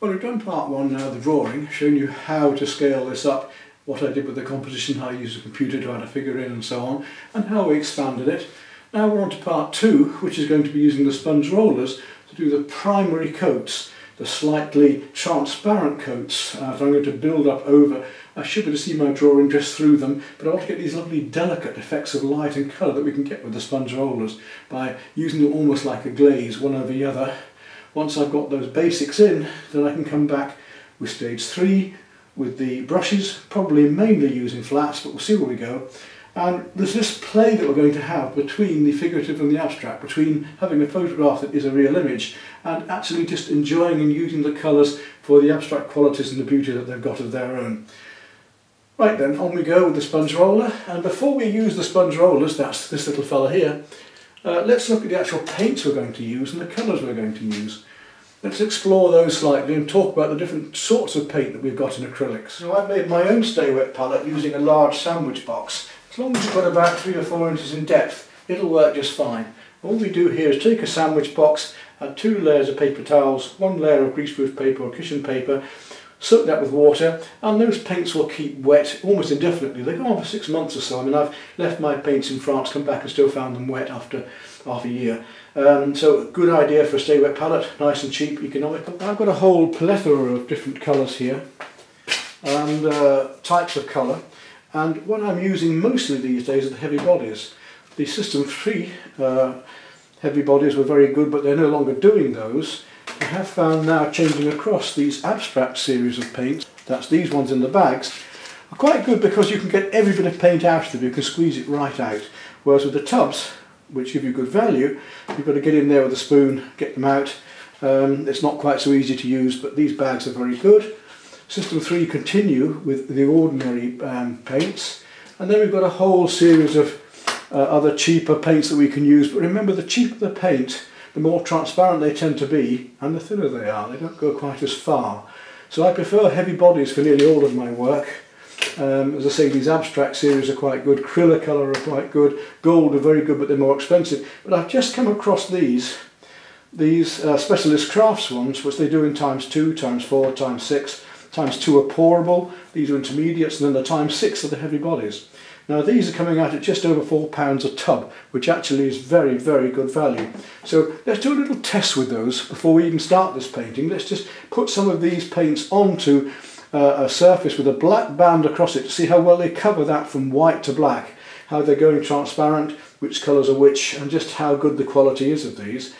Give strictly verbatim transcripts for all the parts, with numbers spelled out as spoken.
Well, we've done part one now, the drawing, showing you how to scale this up, what I did with the composition, how I used a computer to add a figure in and so on, and how we expanded it. Now we're on to part two, which is going to be using the sponge rollers to do the primary coats, the slightly transparent coats uh, that I'm going to build up over. I should be able to see my drawing just through them, but I want to get these lovely delicate effects of light and colour that we can get with the sponge rollers by using them almost like a glaze, one over the other. Once I've got those basics in, then I can come back with stage three, with the brushes, probably mainly using flats, but we'll see where we go. And there's this play that we're going to have between the figurative and the abstract, between having a photograph that is a real image and actually just enjoying and using the colours for the abstract qualities and the beauty that they've got of their own. Right then, on we go with the sponge roller. And before we use the sponge rollers, that's this little fella here, uh, let's look at the actual paints we're going to use and the colours we're going to use. Let's explore those slightly and talk about the different sorts of paint that we've got in acrylics. So I've made my own Stay Wet palette using a large sandwich box. As long as you've got about three or four inches in depth, it'll work just fine. All we do here is take a sandwich box, add two layers of paper towels, one layer of greaseproof paper or cushion paper, soak that with water, and those paints will keep wet almost indefinitely. They go on for six months or so. I mean, I've left my paints in France, come back and still found them wet after half a year. Um, so good idea for a Stay Wet palette, nice and cheap, economical. I've got a whole plethora of different colours here and uh, types of colour. And what I'm using mostly these days are the heavy bodies. The System three uh, heavy bodies were very good, but they're no longer doing those. I have found now changing across these abstract series of paints, that's these ones in the bags, are quite good because you can get every bit of paint out of them, you can squeeze it right out. Whereas with the tubs, which give you good value, you've got to get in there with a spoon, get them out. Um, it's not quite so easy to use, but these bags are very good. System three continue with the ordinary um, paints, and then we've got a whole series of uh, other cheaper paints that we can use, but remember, the cheaper the paint, the more transparent they tend to be and the thinner they are, they don't go quite as far. So I prefer heavy bodies for nearly all of my work. Um, as I say, these abstract series are quite good, Krilla colour are quite good, gold are very good but they're more expensive. But I've just come across these, these uh, Specialist Crafts ones, which they do in times two, times four, times six. Times two are pourable, these are intermediates, and then the times six are the heavy bodies. Now these are coming out at just over four pounds a tub, which actually is very, very good value. So let's do a little test with those before we even start this painting. Let's just put some of these paints onto uh, a surface with a black band across it to see how well they cover that from white to black, how they're going transparent, which colours are which, and just how good the quality is of these.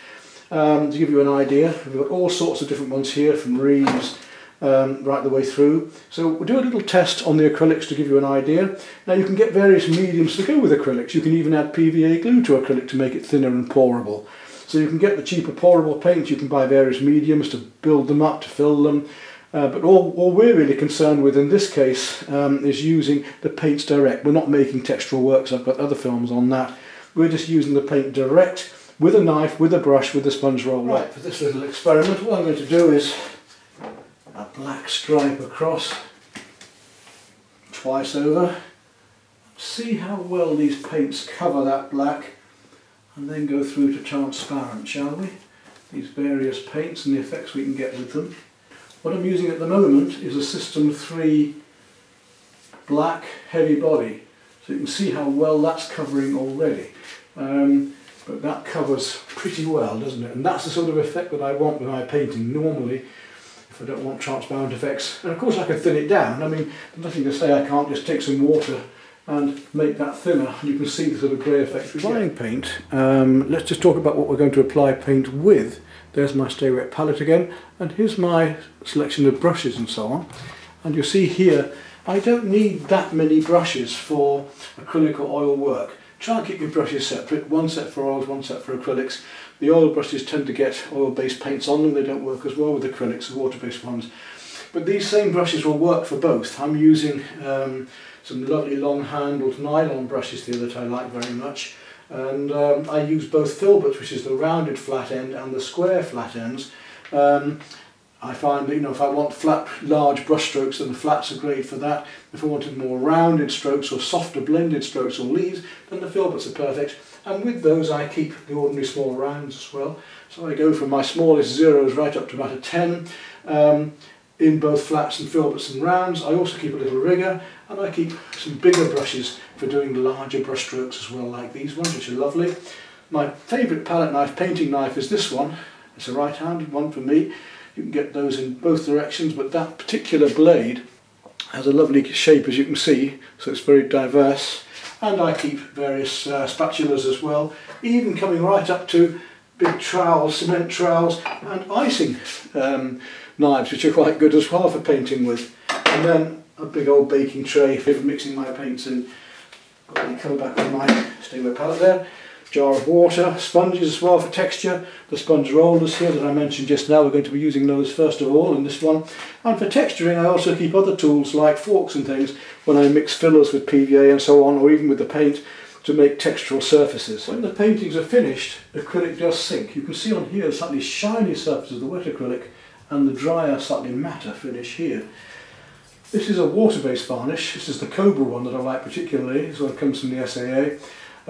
Um, to give you an idea, we've got all sorts of different ones here, from Reeves, Um, right the way through. So we'll do a little test on the acrylics to give you an idea. Now you can get various mediums to go with acrylics. You can even add P V A glue to acrylic to make it thinner and pourable. So you can get the cheaper pourable paints, you can buy various mediums to build them up, to fill them. Uh, but all, all we're really concerned with in this case um, is using the paints direct. We're not making textural works, I've got other films on that. We're just using the paint direct with a knife, with a brush, with a sponge roller. Right, for this little experiment, what I'm going to do is a black stripe across twice over. See how well these paints cover that black, and then go through to transparent, shall we? These various paints and the effects we can get with them. What I'm using at the moment is a System three black heavy body, so you can see how well that's covering already. Um, but that covers pretty well, doesn't it? And that's the sort of effect that I want with my painting normally. I don't want transparent effects, and of course I can thin it down. I mean, nothing to say I can't just take some water and make that thinner, and you can see the sort of grey effect we get. Applying paint, um, let's just talk about what we're going to apply paint with. There's my Stay Wet palette again, and here's my selection of brushes and so on. And you'll see here, I don't need that many brushes for acrylic or oil work. Try and keep your brushes separate, one set for oils, one set for acrylics. The oil brushes tend to get oil-based paints on them, they don't work as well with acrylics, the water-based ones. But these same brushes will work for both. I'm using um, some lovely long-handled nylon brushes here that I like very much. And um, I use both filberts, which is the rounded flat end, and the square flat ends. Um, I find that, you know, if I want flat, large brush strokes, then the flats are great for that. If I wanted more rounded strokes or softer blended strokes or leaves, then the filberts are perfect. and with those I keep the ordinary small rounds as well. So I go from my smallest zeros right up to about a ten um, in both flats and filberts and rounds. I also keep a little rigger, and I keep some bigger brushes for doing larger brush strokes as well, like these ones, which are lovely. My favourite palette knife, painting knife, is this one. It's a right-handed one for me. You can get those in both directions, but that particular blade has a lovely shape, as you can see, so it's very diverse. And I keep various uh, spatulas as well, even coming right up to big trowels, cement trowels, and icing um, knives, which are quite good as well for painting with. And then a big old baking tray for mixing my paints in. Got the colour back on my stainless palette there. Jar of water, sponges as well for texture. The sponge rollers here that I mentioned just now, we're going to be using those first of all in this one. And for texturing I also keep other tools like forks and things when I mix fillers with P V A and so on, or even with the paint to make textural surfaces. When the paintings are finished, acrylic does sink. You can see on here the slightly shiny surface of the wet acrylic and the drier, slightly matter finish here. This is a water-based varnish. This is the Cobra one that I like particularly. This one comes from the S A A.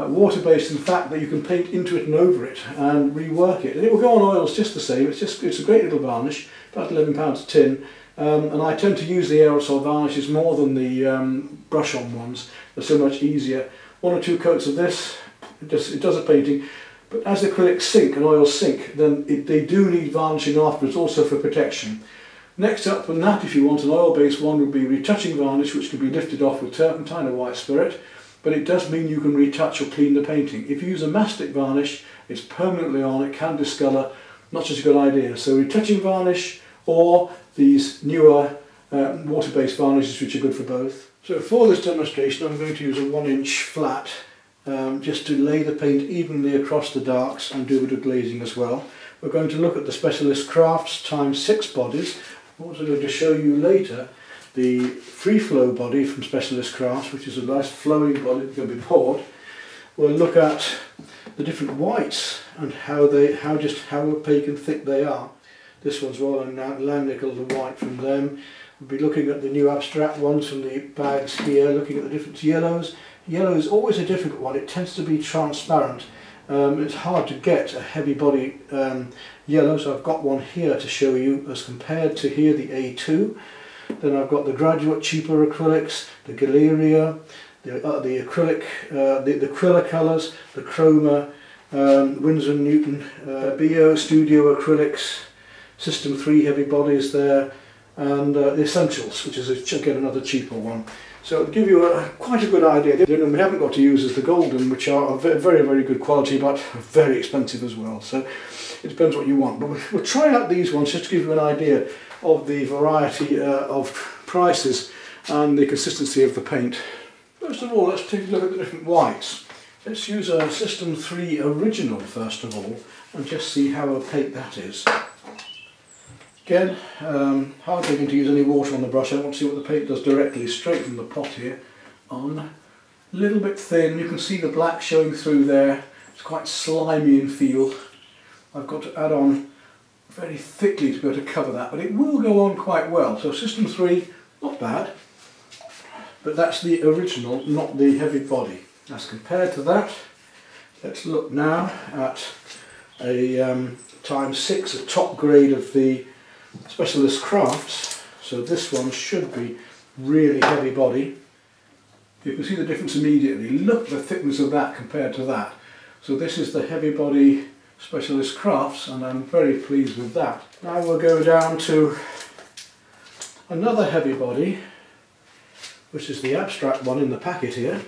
Uh, water-based in the fact that you can paint into it and over it and rework it, and it will go on oils just the same. It's just it's a great little varnish, about eleven pounds a tin, um, and I tend to use the aerosol varnishes more than the um, brush-on ones. They're so much easier. One or two coats of this, it, just, it does a painting, but as the acrylics sink and oils sink, then it, they do need varnishing afterwards, also for protection. Next up from that, if you want an oil-based one, would be retouching varnish, which can be lifted off with turpentine or white spirit. But it does mean you can retouch or clean the painting. If you use a mastic varnish, it's permanently on, it can discolour, not just a good idea. So retouching varnish or these newer uh, water-based varnishes, which are good for both. So for this demonstration I'm going to use a one inch flat um, just to lay the paint evenly across the darks and do a bit of glazing as well. We're going to look at the Specialist Crafts times six bodies. I'm also going to show you later the free flow body from Specialist Crafts, which is a nice flowing body that can be poured. We'll look at the different whites and how they, how just how opaque and thick they are. This one's Royal and Langnickel, the white from them. We'll be looking at the new abstract ones from the bags here, looking at the different yellows. Yellow is always a difficult one. It tends to be transparent. Um, it's hard to get a heavy body um, yellow, so I've got one here to show you as compared to here, the A two. Then I've got the Graduate cheaper acrylics, the Galeria, the, uh, the acrylic, uh, the, the Krilla colours, the Chroma, um, Winsor and Newton, uh, Bio Studio acrylics, System three heavy bodies there, and uh, the Essentials, which is a, again another cheaper one. So it'll give you a, quite a good idea. The only one we haven't got to use is the golden, which are very, very good quality, but very expensive as well. So it depends what you want. But we'll try out these ones just to give you an idea of the variety uh, of prices and the consistency of the paint. First of all, let's take a look at the different whites. Let's use a System three original first of all, and just see how opaque that is. Again, um, hardly going to use any water on the brush. I want to see what the paint does directly, straight from the pot here. On a little bit thin, you can see the black showing through there. It's quite slimy in feel. I've got to add on very thickly to be able to cover that, but it will go on quite well. So System three, not bad, but that's the original, not the heavy body. As compared to that, let's look now at a um, times six, a top grade of the Specialist Crafts. So this one should be really heavy body. You can see the difference immediately. Look at the thickness of that compared to that. So this is the heavy body Specialist Crafts, and I'm very pleased with that. Now we'll go down to another heavy body, which is the abstract one in the packet here,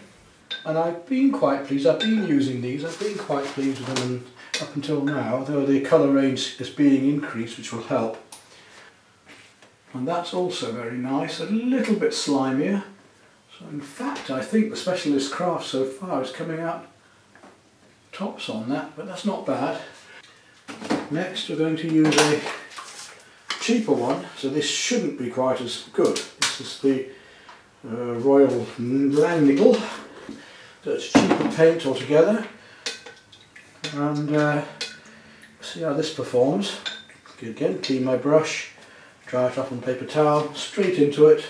and I've been quite pleased. I've been using these, I've been quite pleased with them up until now, though the colour range is being increased, which will help. And that's also very nice, a little bit slimier. So in fact, I think the Specialist Craft so far is coming out tops on that, but that's not bad. Next, we're going to use a cheaper one, so this shouldn't be quite as good. This is the uh, Royal Langnickel, so it's cheaper paint altogether. And uh, see how this performs. Again, clean my brush. Dry it up on paper towel, straight into it.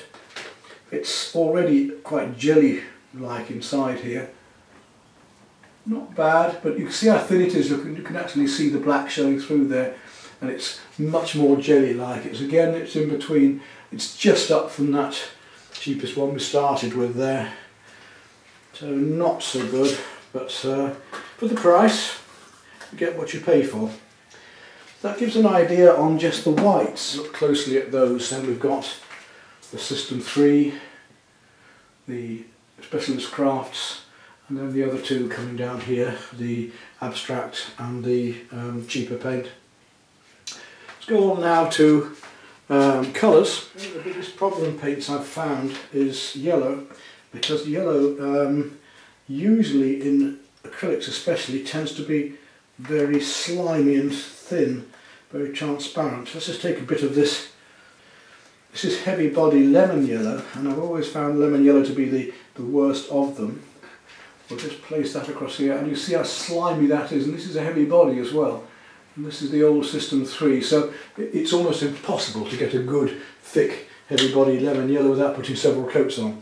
It's already quite jelly-like inside here. not bad, but you can see how thin it is. You can, you can actually see the black showing through there, and it's much more jelly-like. It's again, it's in between. It's just up from that cheapest one we started with there. So not so good, but uh, for the price, you get what you pay for. That gives an idea on just the whites. Look closely at those. Then we've got the System three, the Specialist Crafts, and then the other two coming down here, the Abstract and the um, cheaper paint. Let's go on now to um, colours. The biggest problem paints I've found is yellow, because yellow um, usually in acrylics especially tends to be very slimy and thin, very transparent. Let's just take a bit of this. This is Heavy Body Lemon Yellow, and I've always found lemon yellow to be the, the worst of them. We'll just place that across here, and you see how slimy that is, and this is a heavy body as well. And this is the old System three, so it's almost impossible to get a good, thick, heavy body lemon yellow without putting several coats on.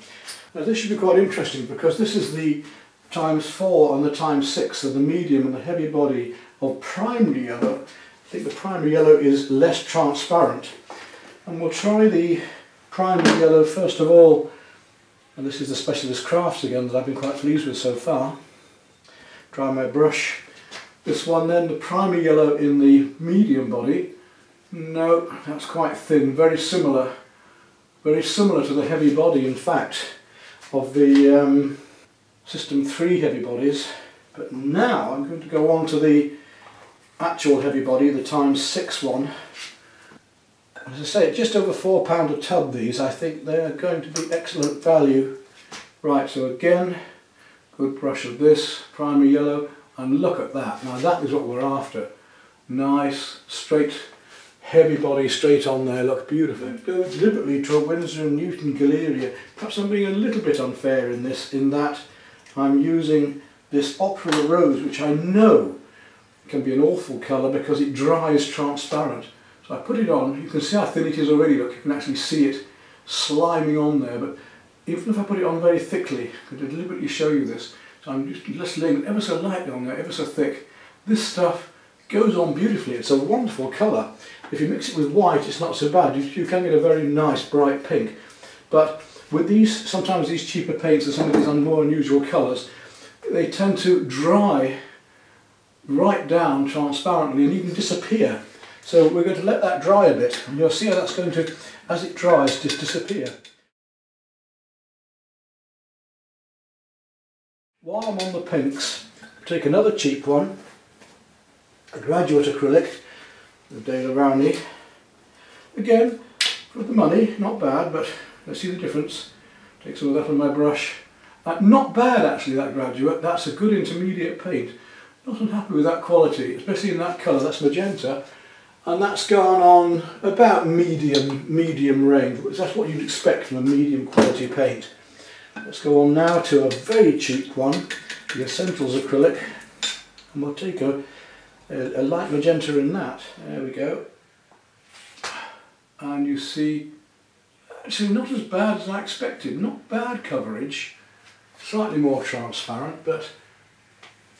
Now this should be quite interesting, because this is the times four and the times six, so the medium and the heavy body of primary yellow. I think the primary yellow is less transparent. And we'll try the primary yellow first of all, and this is the Specialist Crafts again that I've been quite pleased with so far. Dry my brush. This one then, the primary yellow in the medium body. No, that's quite thin, very similar, very similar to the heavy body in fact of the um, System three heavy bodies. But now I'm going to go on to the actual heavy body, the times six one. As I say, just over four pound a tub these. I think they're going to be excellent value. Right, so again, good brush of this primary yellow, and look at that. Now that is what we're after. Nice, straight, heavy body, straight on there. Look beautiful. Go deliberately to a Winsor and Newton Galleria. Perhaps I'm being a little bit unfair in this, in that I'm using this Opera Rose, which I know can be an awful colour because it dries transparent. I put it on, you can see how thin it is already, look, you can actually see it sliming on there, but even if I put it on very thickly, I could deliberately show you this, so I'm just, just laying ever so lightly on there, ever so thick. This stuff goes on beautifully, it's a wonderful colour. If you mix it with white, it's not so bad, you, you can get a very nice bright pink. But with these, sometimes these cheaper paints and some of these more unusual colours, they tend to dry right down transparently and even disappear. So we're going to let that dry a bit, and you'll see how that's going to, as it dries, just disappear. While I'm on the pinks, I'll take another cheap one, a graduate acrylic, the De La Rowney. Again, for the money, not bad, but let's see the difference. Take some of that on my brush. Uh, not bad actually, that graduate, that's a good intermediate paint. Not unhappy with that quality, especially in that colour, that's magenta. And that's gone on about medium, medium range. That's what you'd expect from a medium quality paint. Let's go on now to a very cheap one, the Essentials acrylic, and we'll take a, a, a light magenta in that. There we go. And you see, actually not as bad as I expected. Not bad coverage. Slightly more transparent, but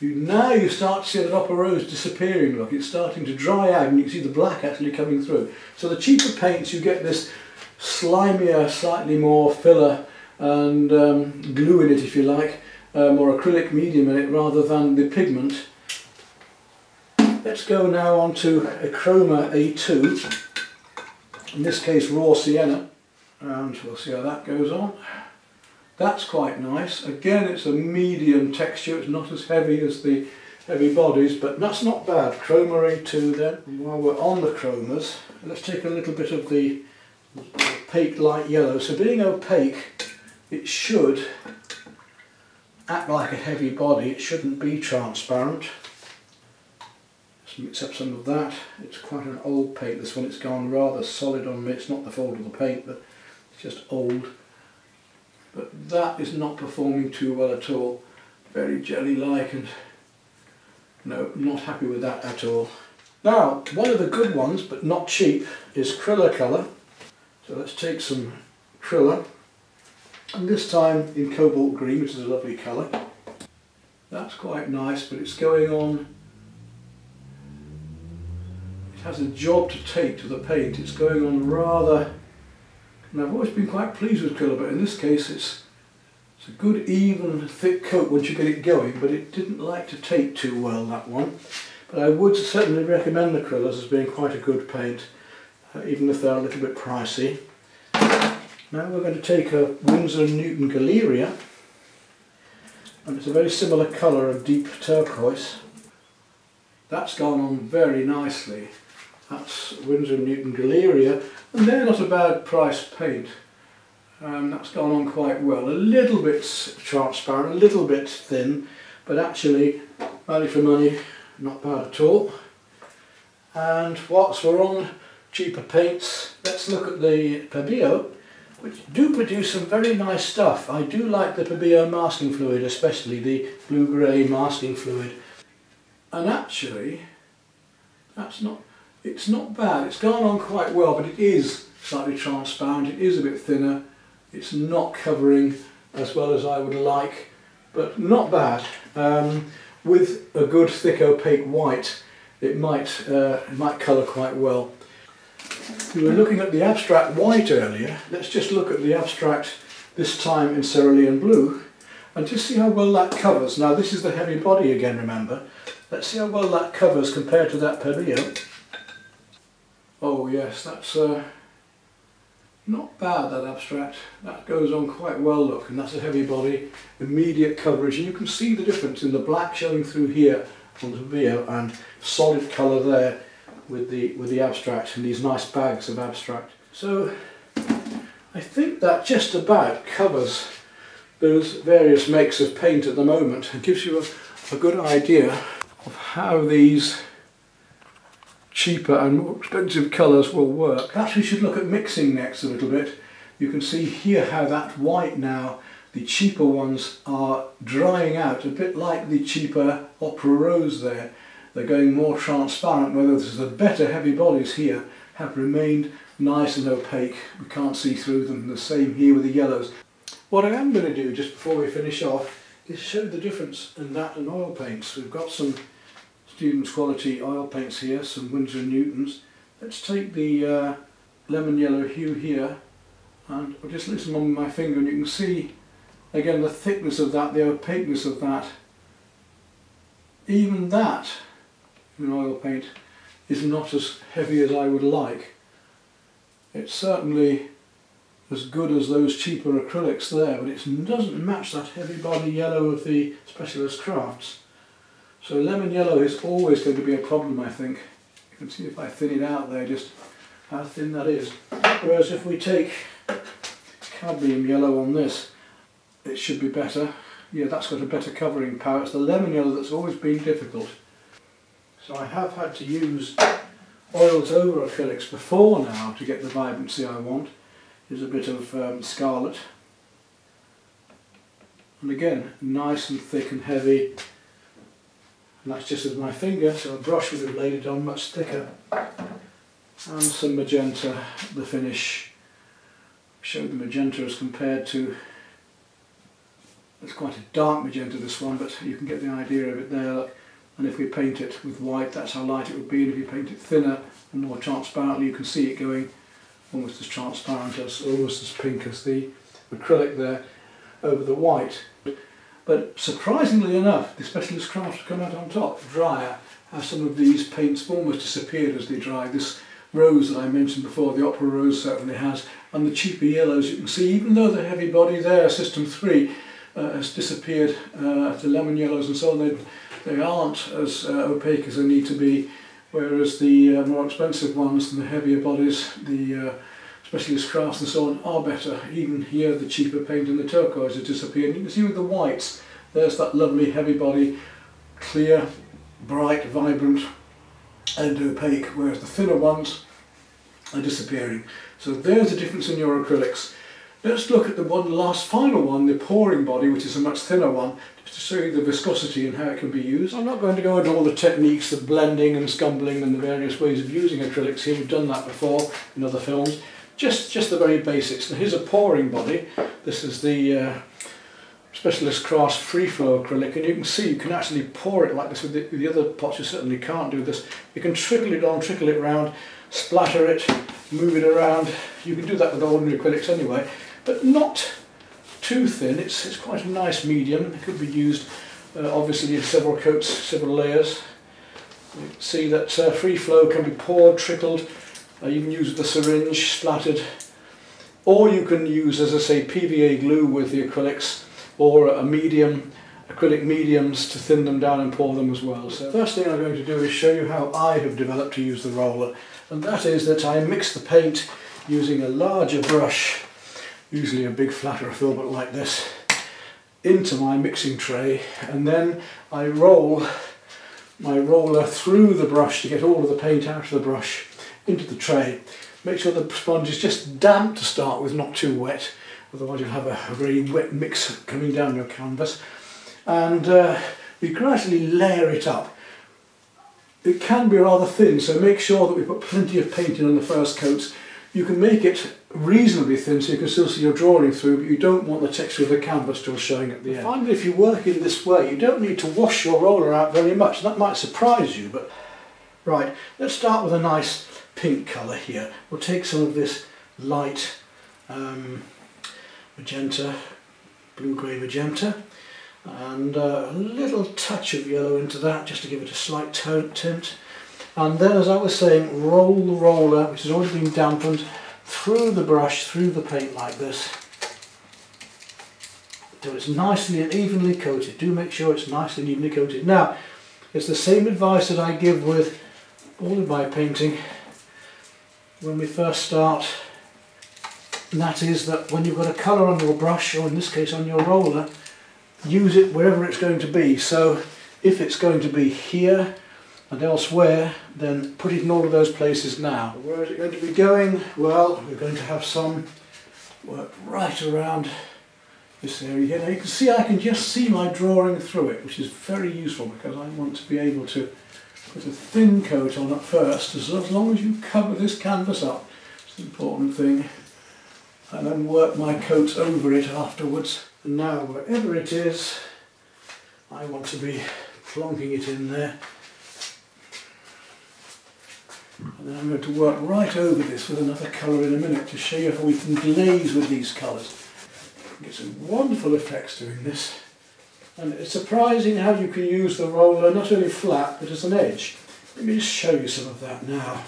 You, now you start to see that Opera Rose disappearing, look, it's starting to dry out, and you can see the black actually coming through. So the cheaper paints, you get this slimier, slightly more filler and um, glue in it, if you like, um, or acrylic medium in it, rather than the pigment. Let's go now on to a Chroma A two, in this case raw sienna, and we'll see how that goes on. That's quite nice. Again, it's a medium texture, it's not as heavy as the heavy bodies, but that's not bad. Chroma A two then. And while we're on the chromas, let's take a little bit of the opaque light yellow. So being opaque, it should act like a heavy body, it shouldn't be transparent. Let's mix up some of that. It's quite an old paint, this one, it's gone rather solid on me. It's not the fault of the paint, but it's just old. But that is not performing too well at all. Very jelly-like, and no, not happy with that at all. Now, one of the good ones, but not cheap, is Krilla colour. So let's take some Krilla, and this time in Cobalt Green, which is a lovely colour. That's quite nice, but it's going on, it has a job to take to the paint, it's going on rather, and I've always been quite pleased with colour, but in this case it's, it's a good even thick coat once you get it going, but it didn't like to take too well, that one. But I would certainly recommend the Krillers as being quite a good paint, uh, even if they're a little bit pricey. Now we're going to take a Winsor and Newton Galleria, and it's a very similar colour of deep turquoise. That's gone on very nicely. That's Winsor and Newton Galleria, and they're not a bad priced paint. Um, that's gone on quite well. A little bit transparent, a little bit thin, but actually value for money. Not bad at all. And whilst we're on cheaper paints, let's look at the Pabio, which do produce some very nice stuff. I do like the Pabio masking fluid, especially the blue-grey masking fluid. And actually, that's not, it's not bad. It's gone on quite well, but it is slightly transparent. It is a bit thinner. It's not covering as well as I would like, but not bad. Um, With a good thick opaque white, it might uh, it might colour quite well. We were looking at the abstract white earlier. Let's just look at the abstract this time in cerulean blue, and just see how well that covers. Now this is the heavy body again. Remember, let's see how well that covers compared to that Pabio. Oh yes, that's uh, not bad. That abstract that goes on quite well. Look, and that's a heavy body, immediate coverage, and you can see the difference in the black showing through here on the Pabio and solid colour there with the with the abstract and these nice bags of abstract. So I think that just about covers those various makes of paint at the moment and gives you a, a good idea of how these cheaper and more expensive colours will work. Perhaps we should look at mixing next a little bit. You can see here how that white now, the cheaper ones are drying out, a bit like the cheaper Opera Rose there. They're going more transparent, whereas the better heavy bodies here have remained nice and opaque. We can't see through them. The same here with the yellows. What I am going to do just before we finish off is show the difference in that and oil paints. We've got some Students' Quality oil paints here, some Winsor and Newtons. Let's take the uh, lemon yellow hue here, and I'll just loosen on my finger, and you can see again the thickness of that, the opaqueness of that. Even that, in oil paint, is not as heavy as I would like. It's certainly as good as those cheaper acrylics there, but it doesn't match that heavy body yellow of the Specialist Crafts. So lemon yellow is always going to be a problem, I think. You can see if I thin it out there, just how thin that is. Whereas if we take cadmium yellow on this, it should be better. Yeah, that's got a better covering power. It's the lemon yellow that's always been difficult. So I have had to use oils over acrylics before now to get the vibrancy I want. Here's a bit of um, scarlet. And again, nice and thick and heavy. And that's just with my finger, so a brush would have laid it on much thicker. And some magenta, the finish. Showed the magenta as compared to, it's quite a dark magenta this one, but you can get the idea of it there. And if we paint it with white, that's how light it would be, and if you paint it thinner and more transparently, you can see it going almost as transparent, as almost as pink as the acrylic there over the white. But surprisingly enough, the Specialist Crafts come out on top, drier, as some of these paints almost disappeared as they dry. This rose that I mentioned before, the Opera Rose certainly has, and the cheaper yellows you can see, even though the heavy body there, System three, uh, has disappeared, uh, the lemon yellows and so on, they, they aren't as uh, opaque as they need to be, whereas the uh, more expensive ones and the heavier bodies, the uh, Specialist Crafts and so on, are better. Even here the cheaper paint and the turquoise has disappeared. You can see with the whites, there's that lovely heavy body, clear, bright, vibrant and opaque, whereas the thinner ones are disappearing. So there's a difference in your acrylics. Let's look at the one last final one, the pouring body, which is a much thinner one, just to show you the viscosity and how it can be used. I'm not going to go into all the techniques of blending and scumbling and the various ways of using acrylics here. We've done that before in other films. Just, just the very basics. Now here's a pouring body. This is the uh, specialist crass free flow acrylic, and you can see you can actually pour it like this. With the, with the other pots you certainly can't do this. You can trickle it on, trickle it round, splatter it, move it around. You can do that with ordinary acrylics anyway, but not too thin. It's, it's quite a nice medium. It could be used uh, obviously in several coats, several layers. You can see that uh, free flow can be poured, trickled, uh, you can use the syringe, splattered, or you can use, as I say, P V A glue with the acrylics, or a medium, acrylic mediums, to thin them down and pour them as well. So the first thing I'm going to do is show you how I have developed to use the roller, and that is that I mix the paint using a larger brush, usually a big flat or a filbert like this, into my mixing tray, and then I roll my roller through the brush to get all of the paint out of the brush into the tray. Make sure the sponge is just damp to start with, not too wet, otherwise you'll have a very wet mix coming down your canvas. And uh, we gradually layer it up. It can be rather thin, so make sure that we put plenty of paint in on the first coats. You can make it reasonably thin so you can still see your drawing through, but you don't want the texture of the canvas still showing at the end. Finally, if you work in this way, you don't need to wash your roller out very much. That might surprise you, but... Right, let's start with a nice pink colour here. We'll take some of this light um, magenta, blue-grey magenta, and uh, a little touch of yellow into that just to give it a slight tint. And then, as I was saying, roll the roller, which has already been dampened, through the brush, through the paint like this, until it's nicely and evenly coated. Do make sure it's nicely and evenly coated. Now, it's the same advice that I give with all of my painting when we first start, and that is that when you've got a colour on your brush, or in this case on your roller, use it wherever it's going to be. So if it's going to be here and elsewhere, then put it in all of those places now. Where is it going to be going? Well, we're going to have some work right around this area here. Now you can see I can just see my drawing through it, which is very useful because I want to be able to put a thin coat on at first, as long as you cover this canvas up. It's an important thing. And then work my coats over it afterwards. And now, wherever it is, I want to be plonking it in there. And then I'm going to work right over this with another colour in a minute to show you how we can glaze with these colours. You get some wonderful effects doing this. And it's surprising how you can use the roller not only flat but as an edge. Let me just show you some of that now.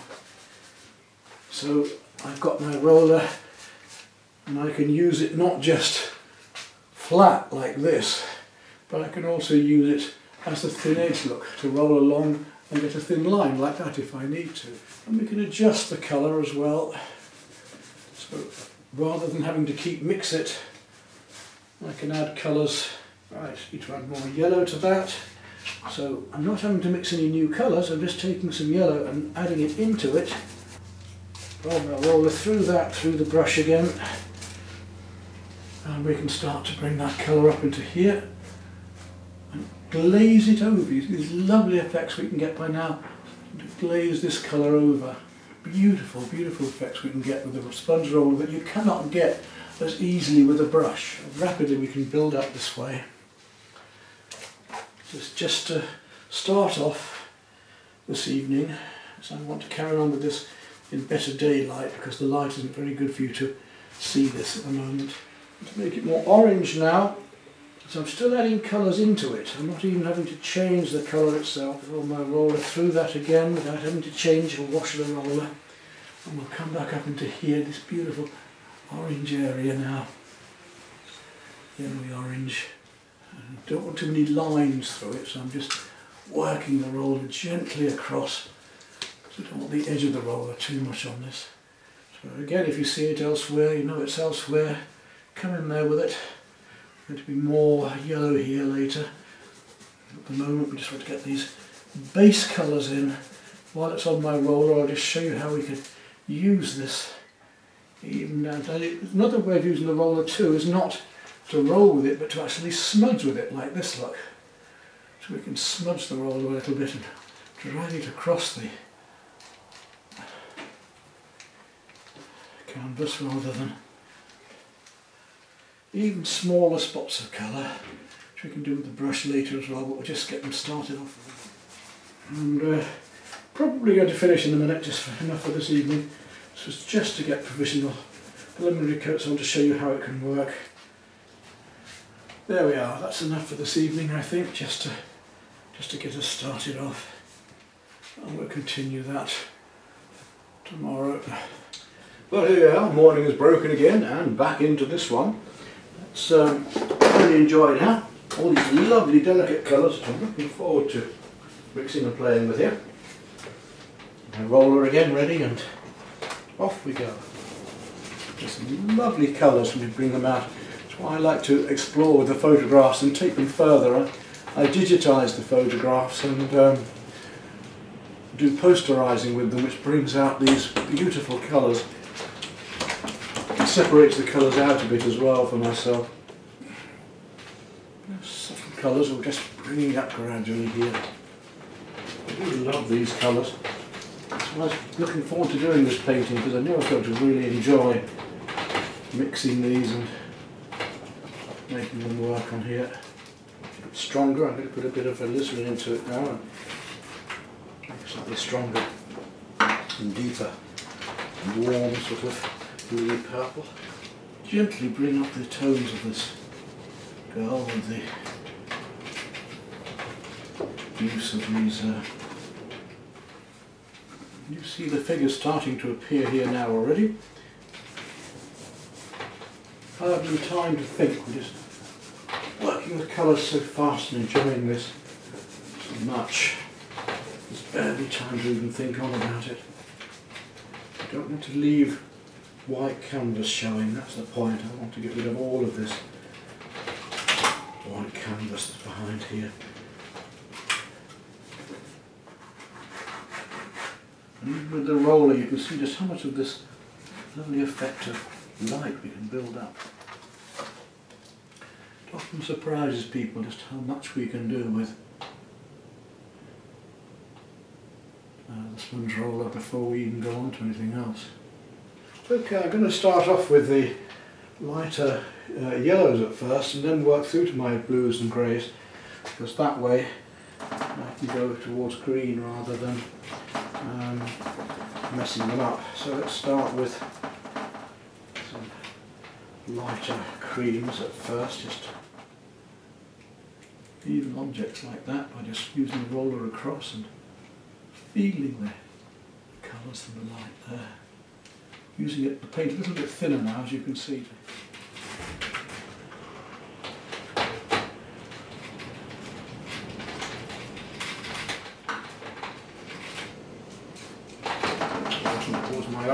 So I've got my roller, and I can use it not just flat like this, but I can also use it as a thin edge, look, to roll along and get a thin line like that if I need to. And we can adjust the colour as well, so rather than having to keep mix it, I can add colours. Right, need to add more yellow to that, so I'm not having to mix any new colours, I'm just taking some yellow and adding it into it. Roll my roller through that, through the brush again, and we can start to bring that colour up into here and glaze it over. These lovely effects we can get by now, to glaze this colour over. Beautiful, beautiful effects we can get with a sponge roller that you cannot get as easily with a brush. Rapidly we can build up this way. Just, just to start off this evening, so I want to carry on with this in better daylight because the light isn't very good for you to see this at the moment. To make it more orange now, so I'm still adding colours into it. I'm not even having to change the colour itself. Roll my roller through that again without having to change or wash the roller. And we'll come back up into here, this beautiful orange area now. Yellowy orange. I don't want too many lines through it, so I'm just working the roller gently across. So I don't want the edge of the roller too much on this. So again, if you see it elsewhere, you know it's elsewhere. Come in there with it. There's going to be more yellow here later. At the moment we just want to get these base colours in. While it's on my roller, I'll just show you how we can use this. Even now, another way of using the roller too is not to roll with it, but to actually smudge with it, like this, look. So we can smudge the roller a little bit and drag it across the canvas rather than even smaller spots of colour, which we can do with the brush later as well, but we'll just get them started off. And uh, probably going to finish in a minute, just for enough for this evening. So it's just to get provisional preliminary coats on to show you how it can work. There we are, that's enough for this evening, I think, just to, just to get us started off. And we'll continue that tomorrow. Well, here we are, morning is broken again, and back into this one. It's um, really enjoyed now. All these lovely, delicate colours, which I'm looking forward to mixing and playing with here. And roller again ready, and off we go. Just lovely colours when we bring them out. That's why I like to explore with the photographs and take them further. I, I digitise the photographs and um, do posterising with them, which brings out these beautiful colours. It separates the colours out a bit as well for myself. Some colours we're just bringing up gradually here. I do love these colours. I was looking forward to doing this painting because I knew I was going to really enjoy mixing these and making them work on here. A bit stronger, I'm going to put a bit of alizarin into it now, and slightly stronger and deeper and warm, sort of really purple. Gently bring up the tones of this girl with the use of these. Uh, You see the figures starting to appear here now already. I have no time to think, we're just working with colours so fast and enjoying this so much. There's barely time to even think on about it. I don't want to leave white canvas showing, that's the point. I want to get rid of all of this white canvas that's behind here. And with the roller you can see just how much of this lovely effect of light we can build up. It often surprises people just how much we can do with uh, the sponge roller before we even go on to anything else. Okay, I'm going to start off with the lighter uh, yellows at first and then work through to my blues and greys, because that way I can go towards green rather than Um, messing them up. So let's start with some lighter creams at first, just even objects like that by just using the roller across and feeling the colours from the light there. Using it, the paint a little bit thinner now, as you can see.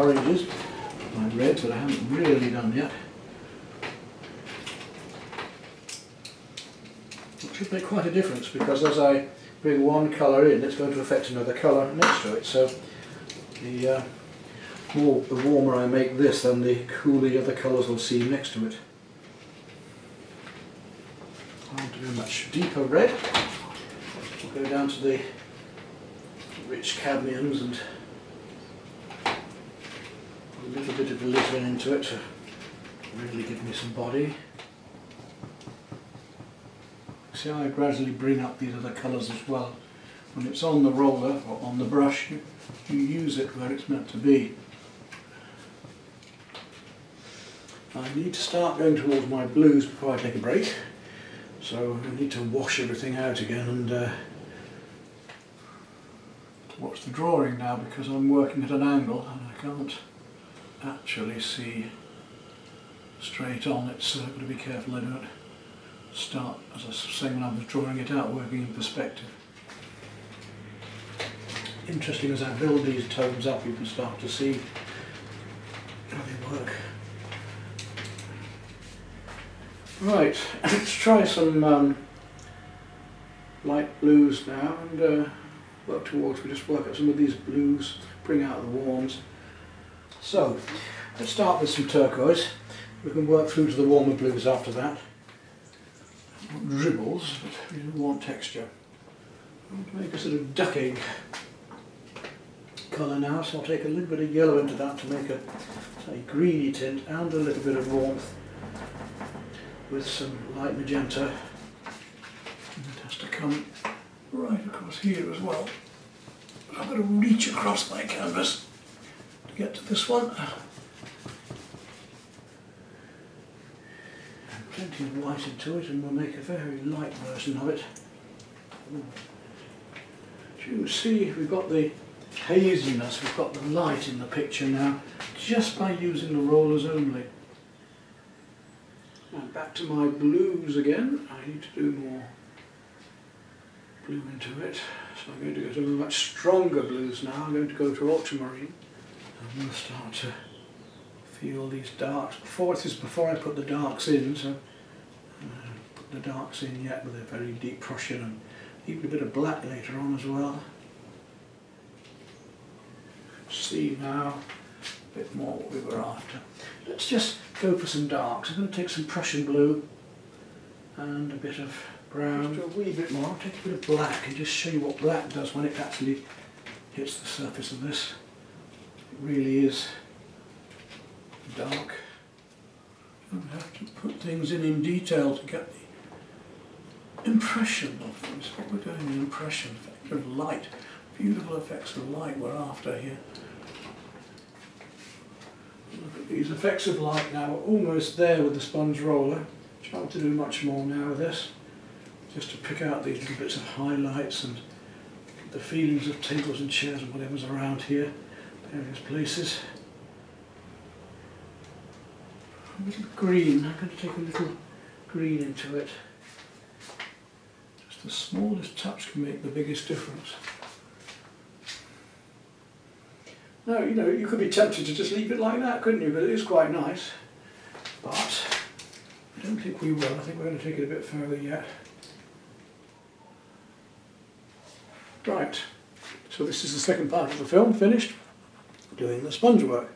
Oranges, my reds that I haven't really done yet. It should make quite a difference because as I bring one colour in, it's going to affect another colour next to it. So the, uh, more, the warmer I make this, then the cooler the other colours will seem next to it. I'll do a much deeper red. We'll go down to the rich cadmiums and a little bit of alizarin into it to really give me some body. See how I gradually bring up these other colours as well. When it's on the roller or on the brush, you, you use it where it's meant to be. I need to start going towards my blues before I take a break. So I need to wash everything out again and uh, watch the drawing now because I'm working at an angle and I can't actually see straight on. It's uh, got to be careful I don't start, as I was saying when I was drawing it out, working in perspective. Interesting, as I build these tones up you can start to see how they work. Right, let's try some um, light blues now and uh, work towards, we just work out some of these blues, bring out the warms. So, let's start with some turquoise. We can work through to the warmer blues after that. Not dribbles, but we don't want texture. We want to make a sort of ducking colour now, so I'll take a little bit of yellow into that to make a, a greeny tint and a little bit of warmth. with some light magenta, and it has to come right across here as well. But I'm going to reach across my canvas to get to this one. Add plenty of light into it and we'll make a very light version of it. As you can see, we've got the haziness, we've got the light in the picture now, just by using the rollers only. And back to my blues again. I need to do more blue into it. So I'm going to go to much stronger blues now. I'm going to go to ultramarine. I'm going to start to feel these darks. Before, this is before I put the darks in, so I haven't put the darks in yet, but they're very deep Prussian and even a bit of black later on as well. See now a bit more what we were after. Let's just go for some darks. I'm going to take some Prussian blue and a bit of brown. Just do a wee bit more. I'll take a bit of black and just show you what black does when it actually hits the surface of this. It really is dark. You have to put things in in detail to get the impression of them. That's what we're doing, the impression effect of light. Beautiful effects of light we're after here. Look at these effects of light now. We're almost there with the sponge roller. Trying to do much more now with this, just to pick out these little bits of highlights and the feelings of tables and chairs and whatever's around here, various places. A little green. I'm going to take a little green into it. Just the smallest touch can make the biggest difference. No, you know, you could be tempted to just leave it like that, couldn't you? But it is quite nice. But I don't think we will. I think we're going to take it a bit further yet. Right. So this is the second part of the film, finished, doing the sponge work.